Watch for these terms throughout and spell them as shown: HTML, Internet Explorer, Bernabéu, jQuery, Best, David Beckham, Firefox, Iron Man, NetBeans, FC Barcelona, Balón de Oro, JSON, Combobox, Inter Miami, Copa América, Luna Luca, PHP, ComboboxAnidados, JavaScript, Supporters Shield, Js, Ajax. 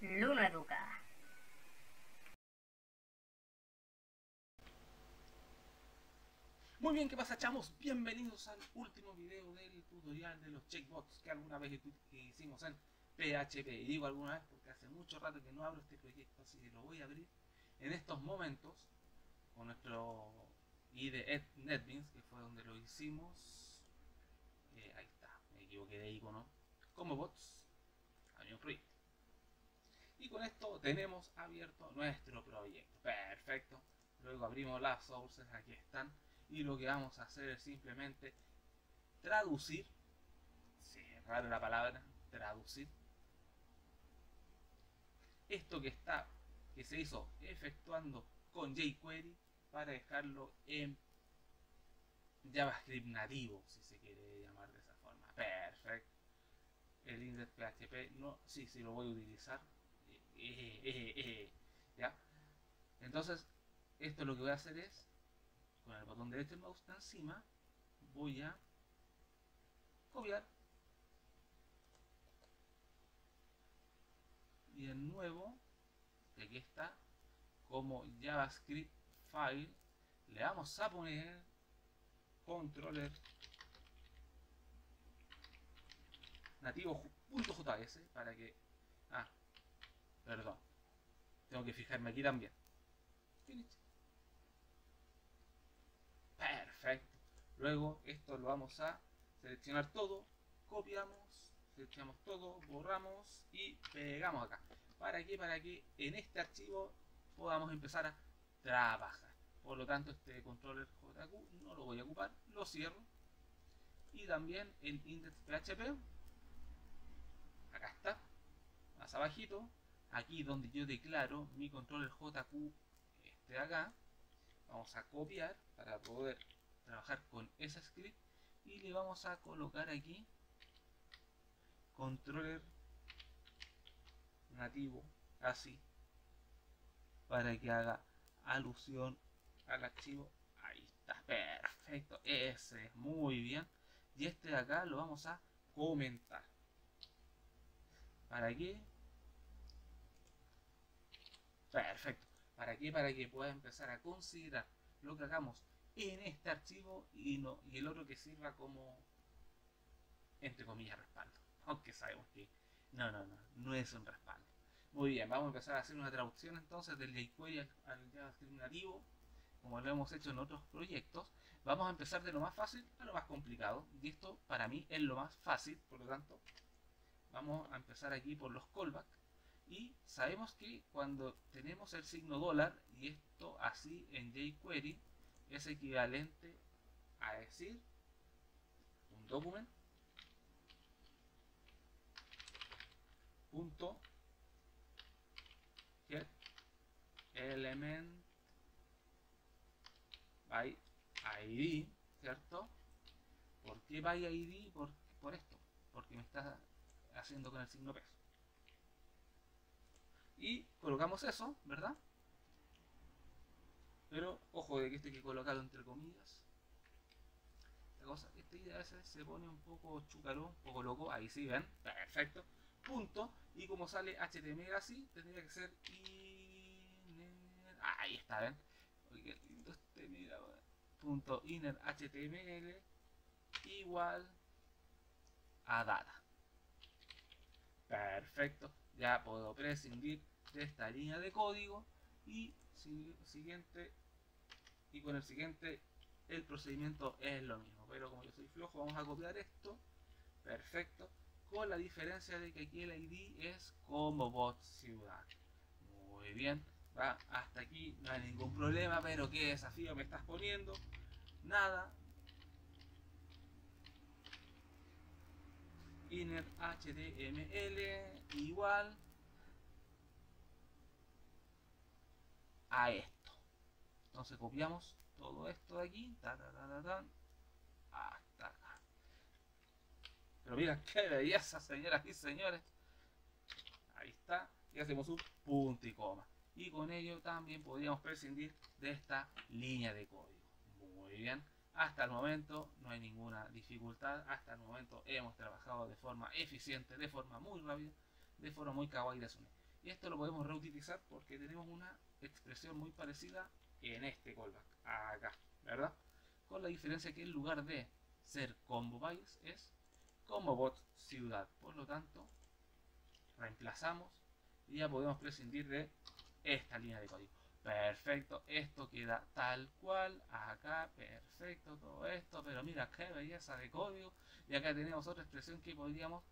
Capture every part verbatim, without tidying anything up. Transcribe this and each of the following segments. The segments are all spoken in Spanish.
Luna Luca. Muy bien, ¿qué pasa, chamos? Bienvenidos al último video del tutorial de los checkbox que alguna vez hicimos en P H P. Y digo alguna vez porque hace mucho rato que no abro este proyecto, así que lo voy a abrir en estos momentos con nuestro I D E NetBeans, que fue donde lo hicimos. Eh, ahí está, me equivoqué de icono. Como bots, año proyecto. Y con esto tenemos abierto nuestro proyecto. Perfecto. Luego abrimos las sources, aquí están. Y lo que vamos a hacer es simplemente traducir. Sí, es raro la palabra, traducir. Esto que está, que se hizo efectuando con jQuery para dejarlo en JavaScript nativo, si se quiere llamar de esa forma. Perfecto. El index P H P, no, sí, sí lo voy a utilizar. Eh, eh, eh, ¿ya? Entonces, esto lo que voy a hacer es, con el botón derecho del mouse encima, voy a copiar y el nuevo, que aquí está, como JavaScript file, le vamos a poner controller nativo.js para que... ah, perdón, tengo que fijarme aquí también. Perfecto. Luego esto lo vamos a seleccionar todo, copiamos, seleccionamos todo, borramos y pegamos acá. ¿Para qué? Para que en este archivo podamos empezar a trabajar. Por lo tanto, este controller J Q no lo voy a ocupar, lo cierro. Y también el index P H P. Acá está, más abajito. Aquí donde yo declaro mi controller J Q, este de acá, vamos a copiar para poder trabajar con ese script y le vamos a colocar aquí controller nativo, así, para que haga alusión al archivo. Ahí está, perfecto, ese es muy bien. Y este de acá lo vamos a comentar. ¿Para qué? Perfecto. ¿Para qué? Para que pueda empezar a considerar lo que hagamos en este archivo y, no, y el otro que sirva como, entre comillas, respaldo. Aunque sabemos que no, no, no, no es un respaldo. Muy bien, vamos a empezar a hacer una traducción entonces del jQuery al, al JavaScript nativo, como lo hemos hecho en otros proyectos. Vamos a empezar de lo más fácil a lo más complicado. Y esto para mí es lo más fácil, por lo tanto, vamos a empezar aquí por los callbacks. Y sabemos que cuando tenemos el signo dólar y esto así en jQuery es equivalente a decir un document punto get element by id, ¿cierto? ¿Por qué by id? Por, por esto, porque me está haciendo con el signo peso. Y colocamos eso, ¿verdad? Pero ojo de que esto hay que colocarlo entre comillas. Esta cosa, esta idea a veces se pone un poco chucarón, un poco loco. Ahí sí, ven, perfecto. Punto. Y como sale H T M L así, tendría que ser. Inner... ahí está, ven. Oye, qué lindo este, mira. Punto inner H T M L igual a data. Perfecto. Ya puedo prescindir de esta línea de código y, siguiente, y con el siguiente el procedimiento es lo mismo. Pero como yo soy flojo, vamos a copiar esto. Perfecto. Con la diferencia de que aquí el I D es como bot ciudad. Muy bien. Va, hasta aquí no hay ningún problema, pero qué desafío me estás poniendo. Nada. Inner H T M L igual a esto. Entonces copiamos todo esto de aquí, ta, ta, ta, ta, ta, hasta acá. Pero mira qué belleza, señoras y señores. Ahí está. Y hacemos un punto y coma. Y con ello también podríamos prescindir de esta línea de código. Muy bien. Hasta el momento no hay ninguna dificultad, hasta el momento hemos trabajado de forma eficiente, de forma muy rápida, de forma muy kawaii de Sune. Y esto lo podemos reutilizar porque tenemos una expresión muy parecida en este callback, acá, ¿verdad? Con la diferencia que en lugar de ser combo país es combo bot ciudad. Por lo tanto, reemplazamos y ya podemos prescindir de esta línea de código. Perfecto, esto queda tal cual, acá, perfecto, todo esto, pero mira qué belleza de código. Y acá tenemos otra expresión que podríamos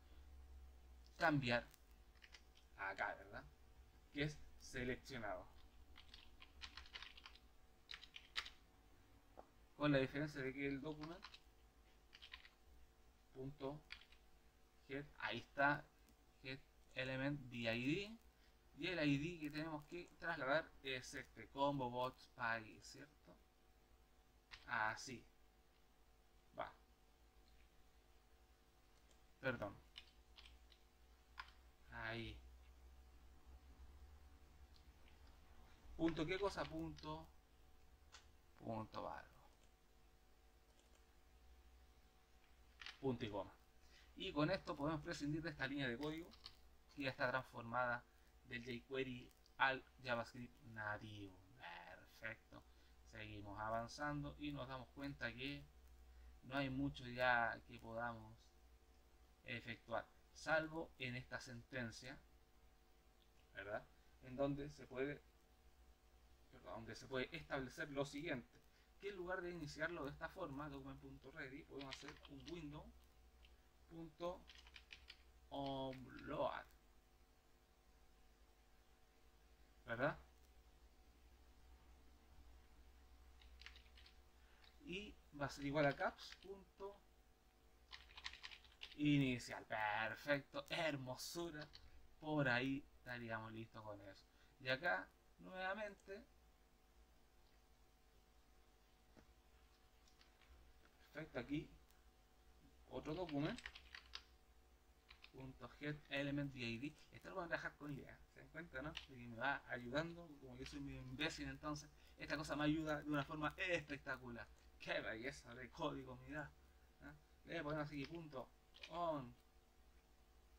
cambiar acá, ¿verdad? Que es seleccionado. Con la diferencia de que el document punto get, ahí está, get element did, y el I D que tenemos que trasladar es este combo bot py, ¿cierto? Así va, perdón, ahí punto qué cosa, punto punto valor, punto y coma. Y con esto podemos prescindir de esta línea de código que ya está transformada del jQuery al JavaScript nativo. Perfecto, seguimos avanzando y nos damos cuenta que no hay mucho ya que podamos efectuar, salvo en esta sentencia, ¿verdad? En donde se puede, perdón, donde se puede establecer lo siguiente, que en lugar de iniciarlo de esta forma, document.ready, podemos hacer un window.onload, ¿verdad? Y va a ser igual a caps.inicial. Perfecto, hermosura. Por ahí estaríamos listos con eso. Y acá, nuevamente. Perfecto, aquí otro documento. .get element D I D. Esto lo voy a dejar con idea, ¿se dan cuenta, no? Y me va ayudando, como yo soy muy imbécil, entonces esta cosa me ayuda de una forma espectacular. ¡Qué belleza de código, mirá! ¿Ah? Le voy a poner así, punto, on,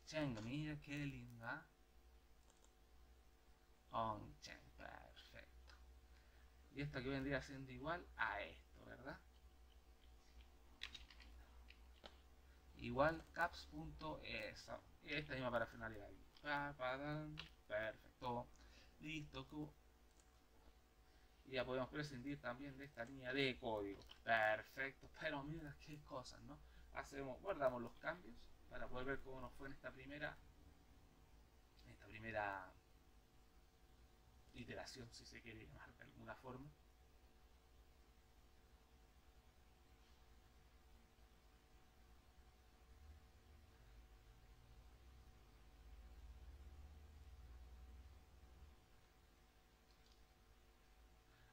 change, mira qué linda. On, change, perfecto. Y esto que vendría siendo igual a esto, ¿verdad? Igual caps.eso, esta misma para finalizar. Perfecto, listo. Y ya podemos prescindir también de esta línea de código. Perfecto, pero mira qué cosas, ¿no? Hacemos, guardamos los cambios para poder ver cómo nos fue en esta primera en esta primera iteración, si se quiere llamar de alguna forma.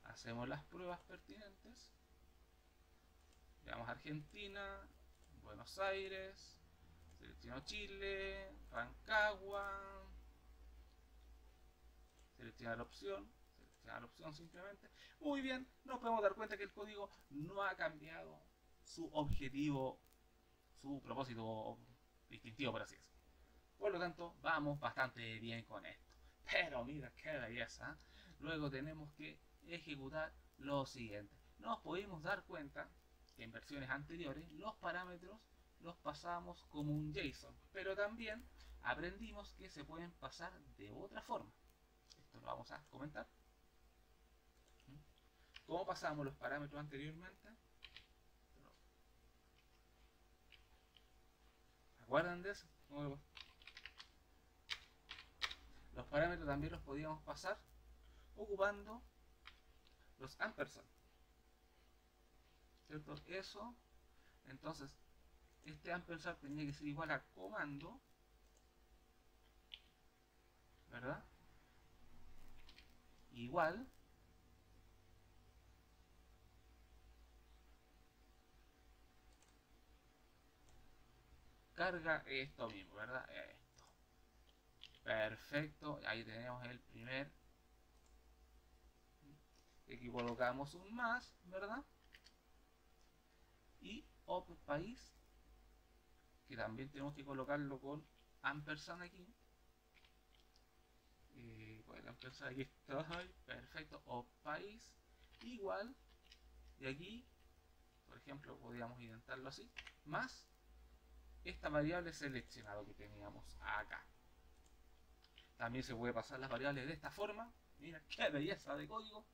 Hacemos las pruebas pertinentes. Veamos Argentina, Buenos Aires, selecciono Chile, Rancagua, seleccionar opción, seleccionar opción simplemente. Muy bien, nos podemos dar cuenta que el código no ha cambiado su objetivo, su propósito distintivo, por así decirlo. Por lo tanto, vamos bastante bien con esto. Pero mira qué belleza. Luego tenemos que ejecutar lo siguiente. Nos pudimos dar cuenta que en versiones anteriores los parámetros los pasábamos como un JSON, pero también aprendimos que se pueden pasar de otra forma. Esto lo vamos a comentar. ¿Cómo pasamos los parámetros anteriormente? ¿Se acuerdan de eso? Los parámetros también los podíamos pasar ocupando los ampersand, ¿cierto? Eso, entonces, este ampersand tenía que ser igual a comando, ¿verdad? Igual carga esto mismo, ¿verdad? Esto. Perfecto, ahí tenemos el primer. Aquí colocamos un más, ¿verdad? Y otro país, que también tenemos que colocarlo con ampersand aquí. Y entonces aquí estoy, perfecto, o país igual, y aquí por ejemplo podríamos intentarlo así, más esta variable seleccionada que teníamos acá. También se puede pasar las variables de esta forma, mira qué belleza de código.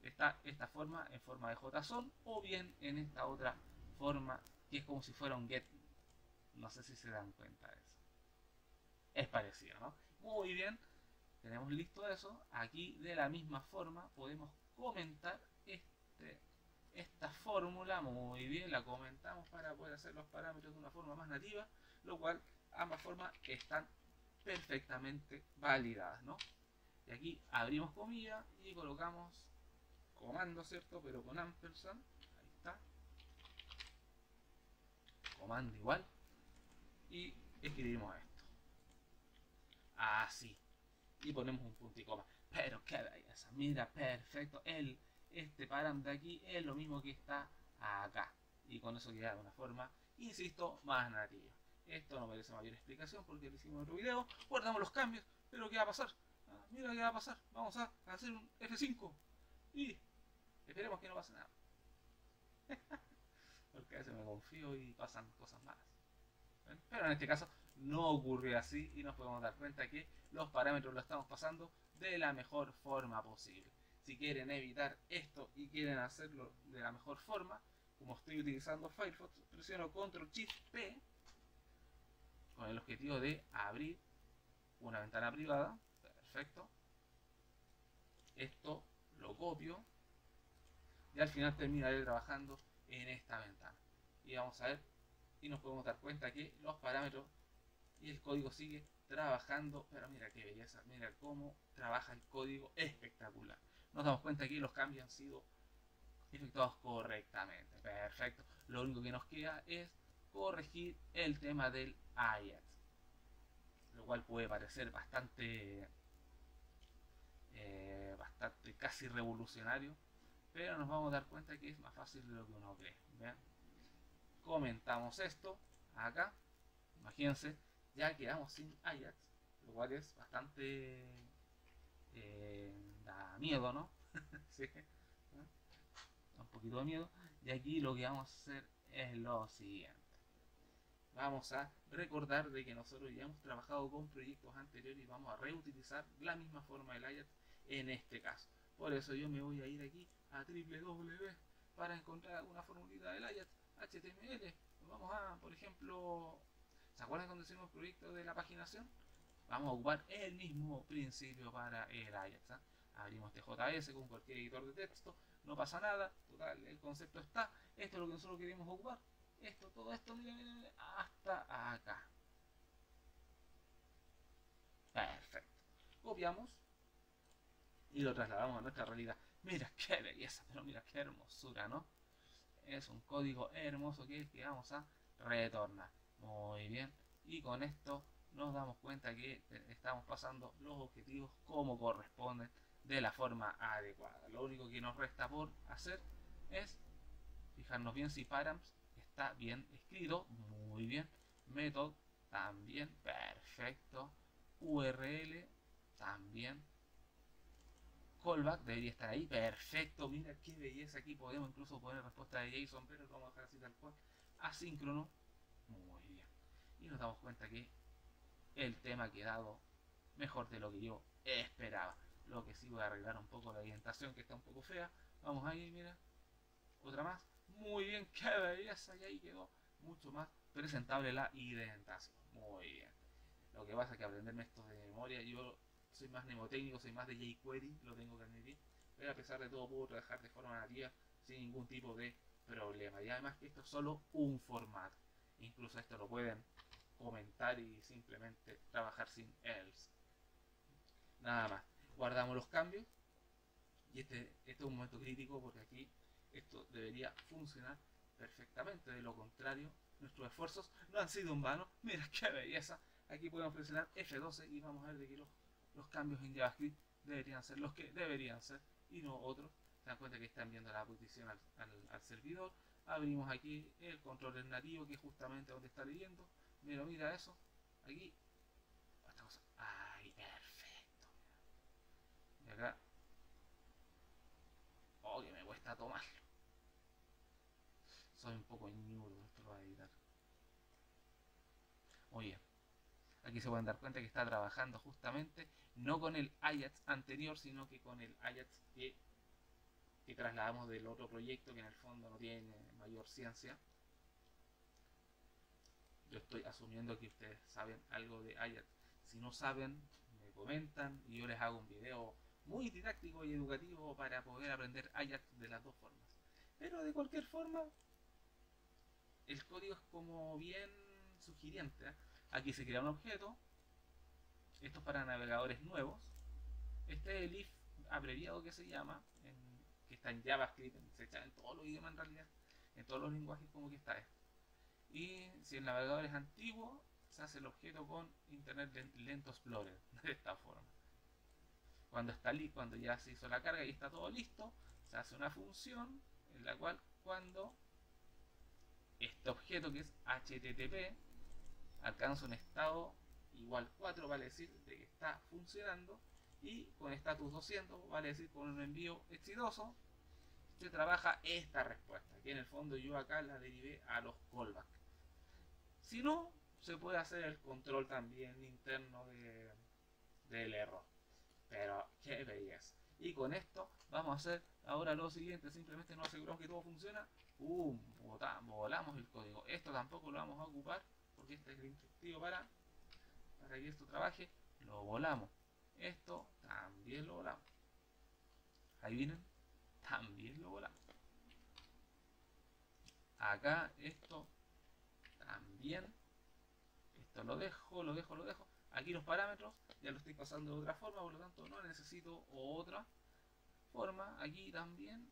Está esta forma en forma de JSON o bien en esta otra forma que es como si fuera un get. No sé si se dan cuenta de eso. Es parecido, ¿no? Muy bien, tenemos listo eso. Aquí de la misma forma podemos comentar este, esta fórmula. Muy bien, la comentamos para poder hacer los parámetros de una forma más nativa, lo cual ambas formas están perfectamente validadas, ¿no? Y aquí abrimos comillas y colocamos comando, ¿cierto? Pero con ampersand, ahí está, comando igual, y escribimos esto, así, y ponemos un punto y coma. Pero qué belleza, mira, perfecto, el, este param de aquí es lo mismo que está acá, y con eso queda de una forma, insisto, más nativa. Esto no merece mayor explicación porque lo hicimos en otro video, guardamos los cambios, pero ¿qué va a pasar? Ah, mira qué va a pasar, vamos a hacer un F cinco, y esperemos que no pase nada. Porque a veces me confío y pasan cosas malas. ¿Ven? Pero en este caso no ocurrió así y nos podemos dar cuenta que los parámetros los estamos pasando de la mejor forma posible. Si quieren evitar esto y quieren hacerlo de la mejor forma, como estoy utilizando Firefox, presiono control shift P con el objetivo de abrir una ventana privada. Perfecto. Esto lo copio y al final terminaré trabajando en esta ventana y vamos a ver, y nos podemos dar cuenta que los parámetros y el código sigue trabajando, pero mira qué belleza, mira cómo trabaja el código, espectacular. Nos damos cuenta que los cambios han sido efectuados correctamente. Perfecto, lo único que nos queda es corregir el tema del Ajax, lo cual puede parecer bastante Eh, bastante casi revolucionario, pero nos vamos a dar cuenta que es más fácil de lo que uno cree. ¿Vean? Comentamos esto acá, imagínense, ya quedamos sin Ajax, lo cual es bastante eh, da miedo, ¿no? Sí. Da un poquito de miedo. Y aquí lo que vamos a hacer es lo siguiente: vamos a recordar de que nosotros ya hemos trabajado con proyectos anteriores y vamos a reutilizar la misma forma del Ajax en este caso. Por eso yo me voy a ir aquí a doble u doble u doble u para encontrar alguna formulita del Ajax H T M L. Vamos a, por ejemplo, ¿se acuerdan cuando hicimos el proyecto de la paginación? Vamos a ocupar el mismo principio para el Ajax, ¿eh? Abrimos T J S con cualquier editor de texto, no pasa nada, total, el concepto está, esto es lo que nosotros queremos ocupar. Esto, todo esto, mira, mira, mira, hasta acá. Perfecto. Copiamos y lo trasladamos a nuestra realidad. Mira qué belleza, pero mira qué hermosura, ¿no? Es un código hermoso que es que vamos a retornar. Muy bien. Y con esto nos damos cuenta que estamos pasando los objetivos como corresponden, de la forma adecuada. Lo único que nos resta por hacer es fijarnos bien si params está bien escrito, muy bien, method también, perfecto, U R L también, callback debería estar ahí, perfecto, mira qué belleza, aquí podemos incluso poner respuesta de JSON, pero lo vamos a dejar así tal cual, asíncrono, muy bien, y nos damos cuenta que el tema ha quedado mejor de lo que yo esperaba. Lo que sí, voy a arreglar un poco la orientación que está un poco fea, vamos ahí, mira, otra más. Muy bien, qué belleza, y ahí quedó mucho más presentable la indentación. Muy bien. Lo que pasa es que aprenderme esto de memoria, yo soy más mnemotécnico, soy más de jQuery, lo tengo que admitir, pero a pesar de todo puedo trabajar de forma nativa sin ningún tipo de problema. Y además que esto es solo un formato. Incluso esto lo pueden comentar y simplemente trabajar sin else. Nada más. Guardamos los cambios. Y este, este es un momento crítico porque aquí esto debería funcionar perfectamente, de lo contrario nuestros esfuerzos no han sido en vano. Mira qué belleza, aquí podemos presionar F doce y vamos a ver de que los, los cambios en JavaScript deberían ser los que deberían ser y no otros. Se dan cuenta que están viendo la petición al, al, al servidor, abrimos aquí el control nativo que es justamente donde está leyendo, mira, mira eso, aquí, esta cosa, ay, perfecto, a tomar. Soy un poco ñudo, esto lo voy a editar. Muy bien. Aquí se pueden dar cuenta que está trabajando justamente no con el Ajax anterior, sino que con el Ajax que, que trasladamos del otro proyecto, que en el fondo no tiene mayor ciencia. Yo estoy asumiendo que ustedes saben algo de Ajax. Si no saben, me comentan y yo les hago un video muy didáctico y educativo para poder aprender Ajax de las dos formas. Pero de cualquier forma, el código es como bien sugiriente, ¿eh? Aquí se crea un objeto, esto es para navegadores nuevos, este es el if abreviado que se llama, en, que está en JavaScript, en, se echa en todos los idiomas en realidad, en todos los lenguajes como que está esto. Y si el navegador es antiguo, se hace el objeto con Internet Lento Explorer, de esta forma. Cuando, está li cuando ya se hizo la carga y está todo listo, se hace una función en la cual cuando este objeto que es H T T P, alcanza un estado igual cuatro, vale decir de que está funcionando, y con estatus doscientos, vale decir con un envío exitoso, se trabaja esta respuesta, que en el fondo yo acá la derivé a los callbacks. Si no, se puede hacer el control también interno de, del error, pero qué belleza. Y con esto vamos a hacer ahora lo siguiente, simplemente nos aseguramos que todo funciona, ¡pum! Volamos el código. Esto tampoco lo vamos a ocupar, porque este es el instructivo para, para que esto trabaje, lo volamos. Esto también lo volamos. Ahí vienen, también lo volamos. Acá esto también. Esto lo dejo, lo dejo, lo dejo. Aquí los parámetros ya lo estoy pasando de otra forma, por lo tanto no necesito otra forma. Aquí también.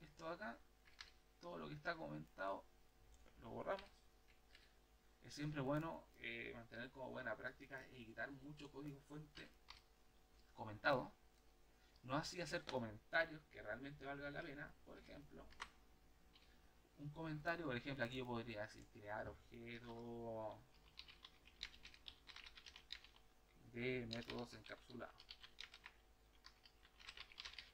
Esto acá. Todo lo que está comentado lo borramos. Es siempre bueno eh, mantener como buena práctica y quitar mucho código fuente comentado. No así hacer comentarios que realmente valgan la pena. Por ejemplo, un comentario, por ejemplo, aquí yo podría decir crear objeto de métodos encapsulados.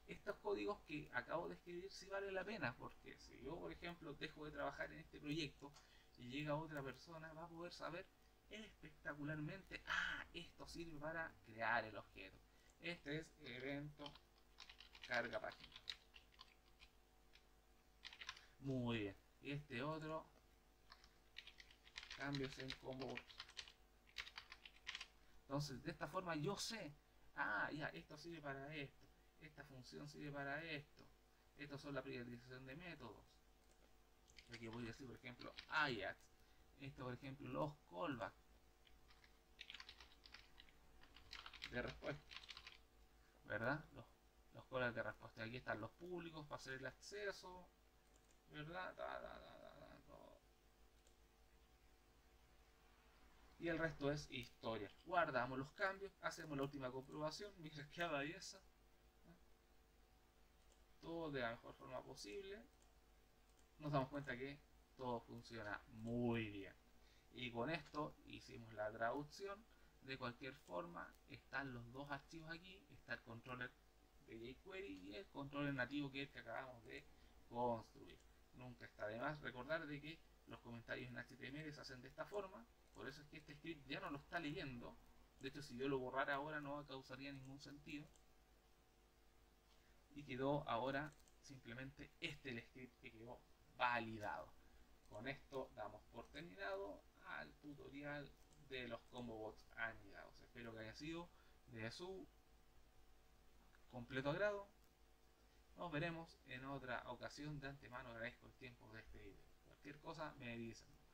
Estos códigos que acabo de escribir sí valen la pena, porque si yo, por ejemplo, dejo de trabajar en este proyecto y llega otra persona, va a poder saber espectacularmente, ah, esto sirve para crear el objeto. Este es evento carga página. Muy bien. Y este otro, cambios en combo. Entonces, de esta forma yo sé, ah, ya, esto sirve para esto, esta función sirve para esto, estos son la priorización de métodos. Aquí voy a decir, por ejemplo, Ajax. Esto, por ejemplo, los callbacks de respuesta, ¿verdad? Los, los callbacks de respuesta. Aquí están los públicos para hacer el acceso, ¿verdad? Da, da, da, da, da, todo. Y el resto es historia. Guardamos los cambios, hacemos la última comprobación. Mira qué belleza. Todo de la mejor forma posible. Nos damos cuenta que todo funciona muy bien. Y con esto hicimos la traducción. De cualquier forma, están los dos archivos aquí. Está el controller de jQuery y el controller nativo, que es el que acabamos de construir. Nunca está de más recordar de que los comentarios en H T M L se hacen de esta forma. Por eso es que este script ya no lo está leyendo. De hecho, si yo lo borrara ahora no causaría ningún sentido. Y quedó ahora simplemente este el script que quedó validado. Con esto damos por terminado al tutorial de los combo bots anidados. Espero que haya sido de su completo agrado. Nos veremos en otra ocasión. De antemano agradezco el tiempo de este video. Cualquier cosa me dicen.